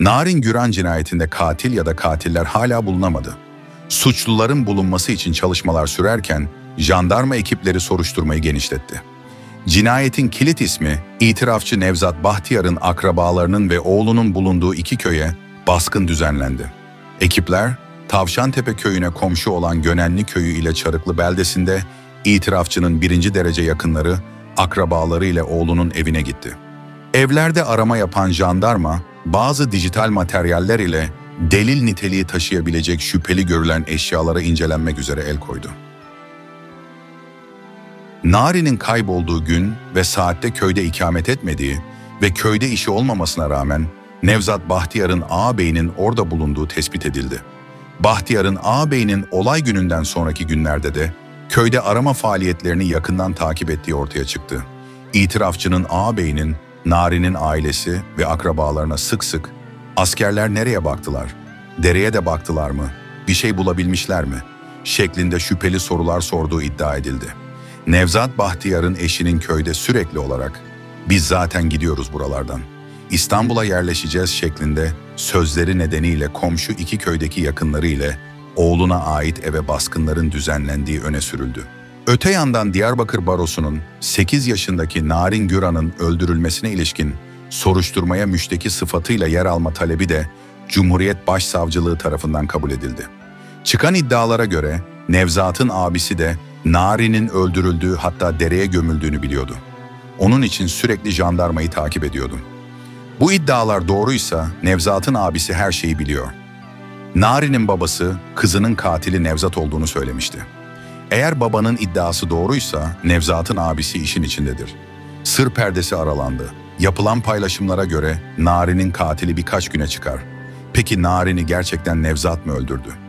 Narin Güran cinayetinde katil ya da katiller hala bulunamadı. Suçluların bulunması için çalışmalar sürerken jandarma ekipleri soruşturmayı genişletti. Cinayetin kilit ismi itirafçı Nevzat Bahtiyar'ın akrabalarının ve oğlunun bulunduğu iki köye baskın düzenlendi. Ekipler Tavşantepe köyüne komşu olan Gönenli köyü ile Çarıklı beldesinde itirafçının birinci derece yakınları, akrabaları ile oğlunun evine gitti. Evlerde arama yapan jandarma bazı dijital materyaller ile delil niteliği taşıyabilecek şüpheli görülen eşyalara incelenmek üzere el koydu. Narin'in kaybolduğu gün ve saatte köyde ikamet etmediği ve köyde işi olmamasına rağmen Nevzat Bahtiyar'ın ağabeyinin orada bulunduğu tespit edildi. Bahtiyar'ın ağabeyinin olay gününden sonraki günlerde de köyde arama faaliyetlerini yakından takip ettiği ortaya çıktı. İtirafçının ağabeyinin, Narin'in ailesi ve akrabalarına sık sık "Askerler nereye baktılar? Dereye de baktılar mı? Bir şey bulabilmişler mi?" şeklinde şüpheli sorular sorduğu iddia edildi. Nevzat Bahtiyar'ın eşinin köyde sürekli olarak "Biz zaten gidiyoruz buralardan. İstanbul'a yerleşeceğiz" şeklinde sözleri nedeniyle komşu iki köydeki yakınları ile oğluna ait eve baskınların düzenlendiği öne sürüldü. Öte yandan Diyarbakır Barosu'nun 8 yaşındaki Narin Güran'ın öldürülmesine ilişkin soruşturmaya müşteki sıfatıyla yer alma talebi de Cumhuriyet Başsavcılığı tarafından kabul edildi. Çıkan iddialara göre Nevzat'ın abisi de Narin'in öldürüldüğü, hatta dereye gömüldüğünü biliyordu. Onun için sürekli jandarmayı takip ediyordu. Bu iddialar doğruysa Nevzat'ın abisi her şeyi biliyor. Narin'in babası kızının katili Nevzat olduğunu söylemişti. Eğer babanın iddiası doğruysa Nevzat'ın abisi işin içindedir. Sır perdesi aralandı. Yapılan paylaşımlara göre Narin'in katili birkaç güne çıkar. Peki Narin'i gerçekten Nevzat mı öldürdü?